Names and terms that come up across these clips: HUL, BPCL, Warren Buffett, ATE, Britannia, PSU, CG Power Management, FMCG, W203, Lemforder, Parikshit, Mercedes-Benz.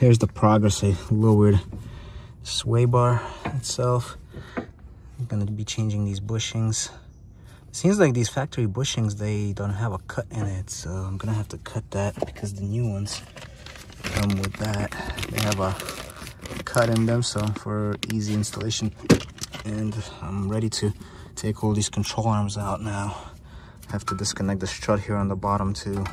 Here's the progress I lowered. Sway bar itself. I'm gonna be changing these bushings. It seems like these factory bushings, they don't have a cut in it, so I'm gonna have to cut that because the new ones come with that. They have a cut in them, so for easy installation. And I'm ready to take all these control arms out now. I have to disconnect the strut here on the bottom too.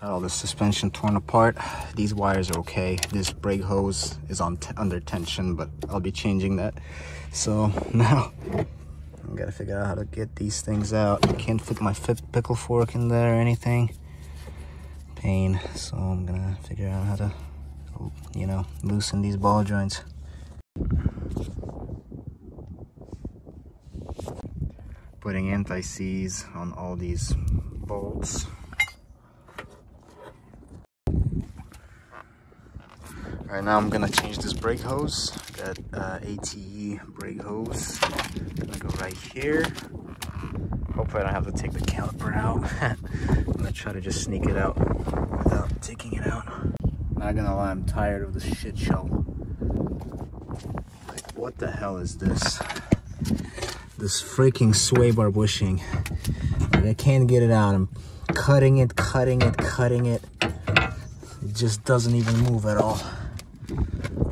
Got all the suspension torn apart. These wires are okay. This brake hose is under tension, but I'll be changing that. So now I gotta figure out how to get these things out. I can't fit my fifth pickle fork in there or anything. Pain. So I'm gonna figure out how to, you know, loosen these ball joints. Putting anti-seize on all these bolts. Alright, now I'm gonna change this brake hose. Got ATE brake hose. Gonna go right here. Hopefully, I don't have to take the caliper out. I'm gonna try to just sneak it out without taking it out. Not gonna lie, I'm tired of this shit show. Like, what the hell is this? This freaking sway bar bushing. Like, I can't get it out. I'm cutting it, cutting it, cutting it. It just doesn't even move at all.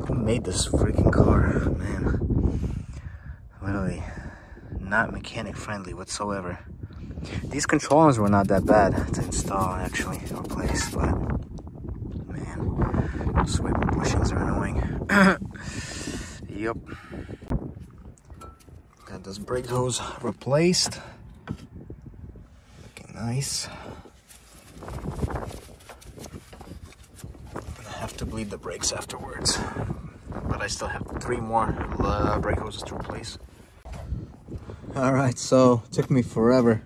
Who made this freaking car? Man. Literally, not mechanic friendly whatsoever. These control arms were not that bad to install, actually, or place, but man, those sway bar bushings are annoying. Yup. Got this brake hose replaced. Looking nice. I have to bleed the brakes afterwards, but I still have 3 more brake hoses to replace. Alright, so it took me forever.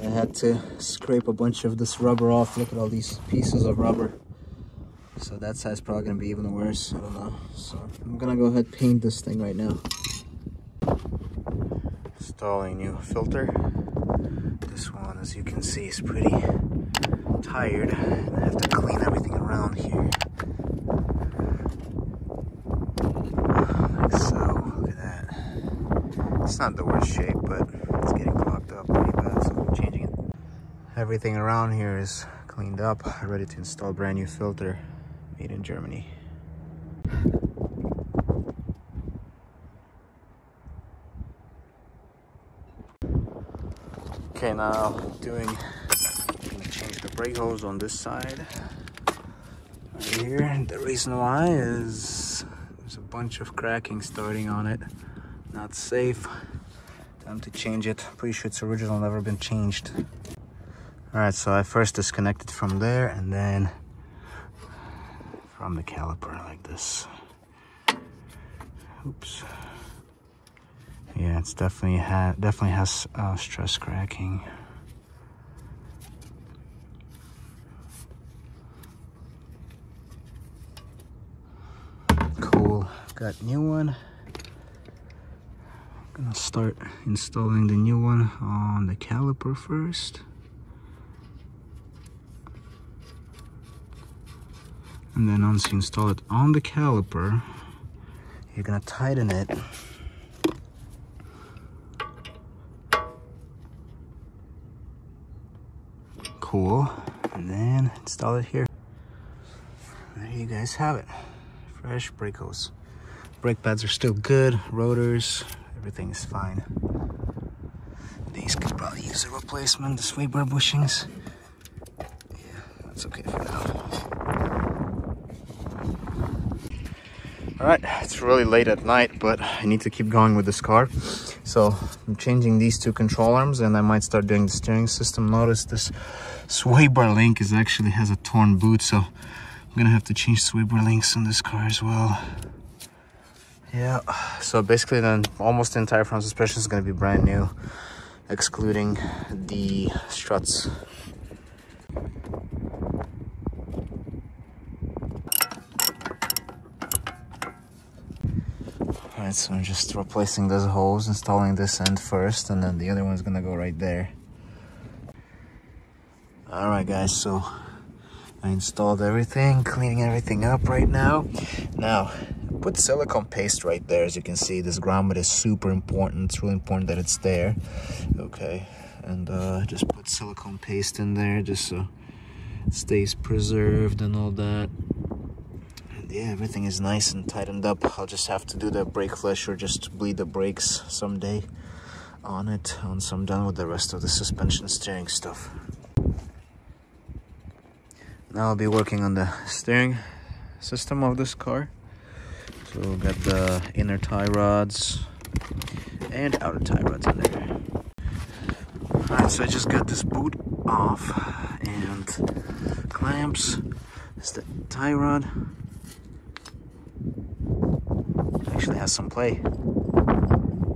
I had to scrape a bunch of this rubber off. Look at all these pieces of rubber. So that side's probably gonna be even worse. I don't know. So I'm gonna go ahead and paint this thing right now. Installing new filter. This one, as you can see, is pretty tired. I have to clean everything around here. Like so, look at that. It's not the worst shape, but it's getting clogged up pretty bad, so I'm changing it. Everything around here is cleaned up, ready to install brand new filter, made in Germany. Okay, now I'm gonna change the brake hose on this side right here. And the reason why is there's a bunch of cracking starting on it. Not safe. Time to change it. Pretty sure it's original, never been changed. Alright, so I first disconnected from there and then from the caliper like this. Oops. Yeah, it's definitely has stress cracking. Cool, got new one. I'm gonna start installing the new one on the caliper first. And then once you install it on the caliper, you're gonna tighten it. Cool, and then install it here. There you guys have it. Fresh brake hose. Brake pads are still good, rotors, everything is fine. These could probably use a replacement, the sway bar bushings. Yeah, that's okay for now. Alright, it's really late at night, but I need to keep going with this car. So I'm changing these 2 control arms, and I might start doing the steering system. Notice this sway bar link is actually has a torn boot, so I'm gonna have to change sway bar links on this car as well. Yeah, so basically then almost the entire front suspension is gonna be brand new, excluding the struts. Alright, so I'm just replacing this hose, installing this end first, and then the other one's gonna go right there. Alright guys, so I installed everything, cleaning everything up right now. Now, put silicone paste right there. As you can see, this grommet is super important. It's really important that it's there. Okay, and just put silicone paste in there just so it stays preserved and all that. And yeah, everything is nice and tightened up. I'll just have to do the brake flush or just bleed the brakes someday on it once I'm done with the rest of the suspension steering stuff. Now I'll be working on the steering system of this car. So we'll get the inner tie rods and outer tie rods in there. Alright, so I just got this boot off and clamps. It's the tie rod. It actually has some play.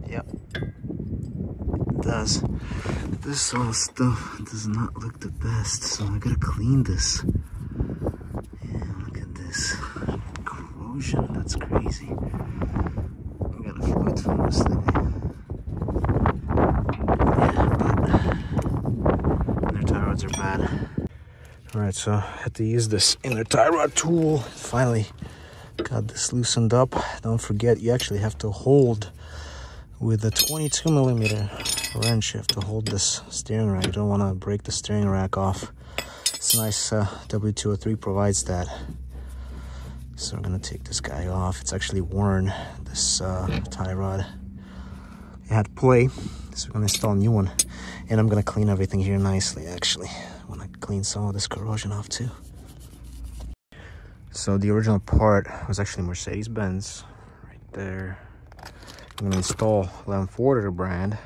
Yep. It does. But this little stuff does not look the best, so I gotta clean this. Yeah, look at this. Corrosion, that's crazy. I gotta fluid from this thing. Yeah, but inner tie rods are bad. Alright, so I had to use this inner tie rod tool. Finally got this loosened up. Don't forget, you actually have to hold with a 22mm wrench. You have to hold this steering rack. You don't want to break the steering rack off. It's nice, W203 provides that. So I'm gonna take this guy off. It's actually worn, this tie rod. It had play, so we're gonna install a new one. And I'm gonna clean everything here nicely, actually. I wanna clean some of this corrosion off too. So the original part was actually Mercedes-Benz, right there. I'm gonna install Lemforder brand.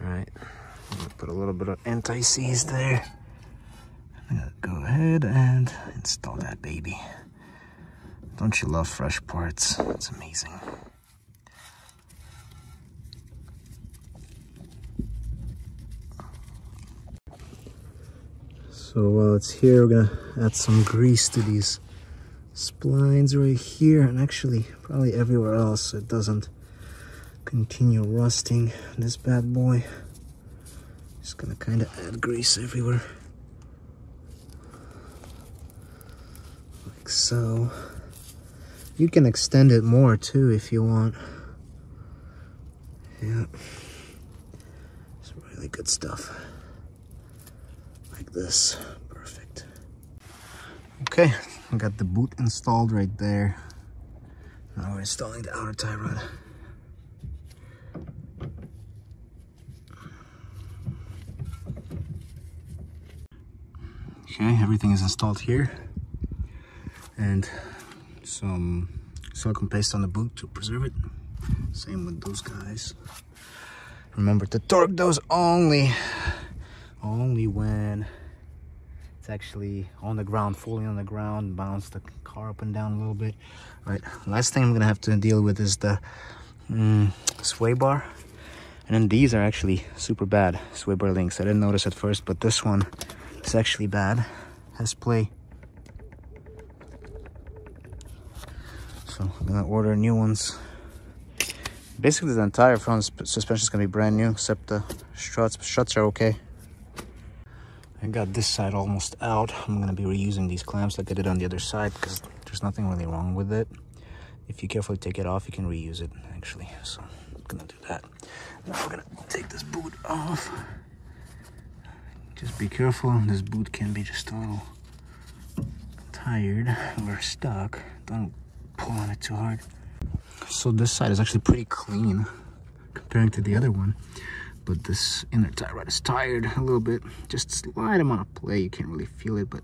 All right, I'm gonna put a little bit of anti-seize there. I'm gonna go ahead and install that baby. Don't you love fresh parts? It's amazing. So while it's here, we're gonna add some grease to these splines right here, and actually probably everywhere else so it doesn't continue rusting. This bad boy, just gonna kind of add grease everywhere, like so. You can extend it more too if you want. Yeah, it's really good stuff, like this. Perfect. Okay, I got the boot installed right there. Now we're installing the outer tie rod. Okay, everything is installed here. And some silicone paste on the boot to preserve it. Same with those guys. Remember to torque those only when it's actually on the ground, fully on the ground. Bounce the car up and down a little bit. All right, last thing I'm gonna have to deal with is the sway bar. And then these are actually super bad, sway bar links. I didn't notice at first, but this one, it's actually bad, has play. So I'm gonna order new ones. Basically the entire front suspension is gonna be brand new, except the struts. Struts are okay. I got this side almost out. I'm gonna be reusing these clamps like I did on the other side because there's nothing really wrong with it. If you carefully take it off, you can reuse it actually. So I'm gonna do that. Now I'm gonna take this boot off. Just be careful, this boot can be just a little tired or stuck. Don't pull on it too hard. So this side is actually pretty clean comparing to the other one. But this inner tie rod is tired a little bit. Just slight amount of play, you can't really feel it, but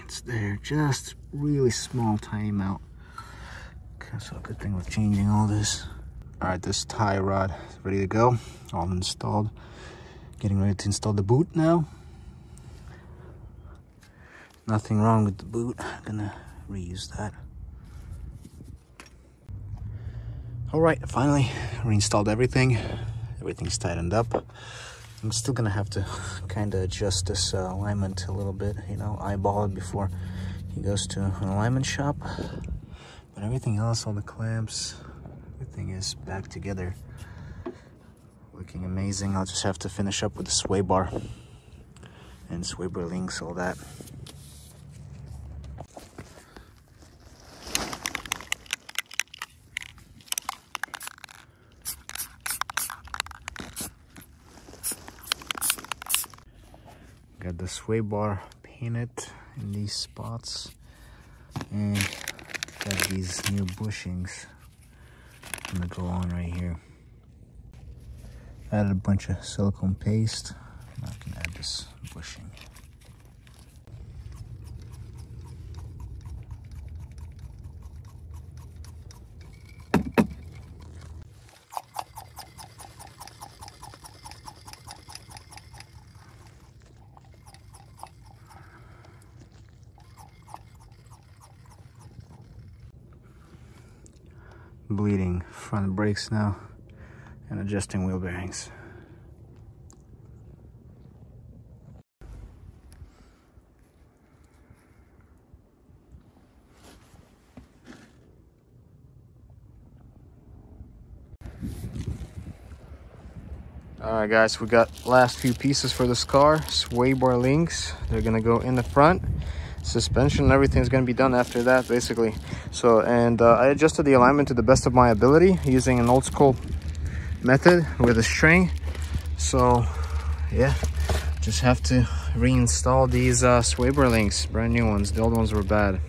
it's there. Just really small, tiny amount. Okay, so a good thing with changing all this. All right, this tie rod is ready to go, all installed. Getting ready to install the boot now. Nothing wrong with the boot. I'm gonna reuse that. All right, finally reinstalled everything. Everything's tightened up. I'm still gonna have to kind of adjust this alignment a little bit, you know, eyeball it before he goes to an alignment shop. But everything else, all the clamps, everything is back together. Looking amazing. I'll just have to finish up with the sway bar. and swivel links, all that. Got the sway bar painted in these spots, and got these new bushings. I'm gonna go on right here. Added a bunch of silicone paste. I'm not gonna add this bushing. Bleeding front brakes now and adjusting wheel bearings. Alright guys, we got last few pieces for this car. Sway bar links, they're gonna go in the front. Suspension, everything's going to be done after that basically. So, and I adjusted the alignment to the best of my ability using an old school method with a string. So yeah, just have to reinstall these sway bar links, brand new ones. The old ones were bad.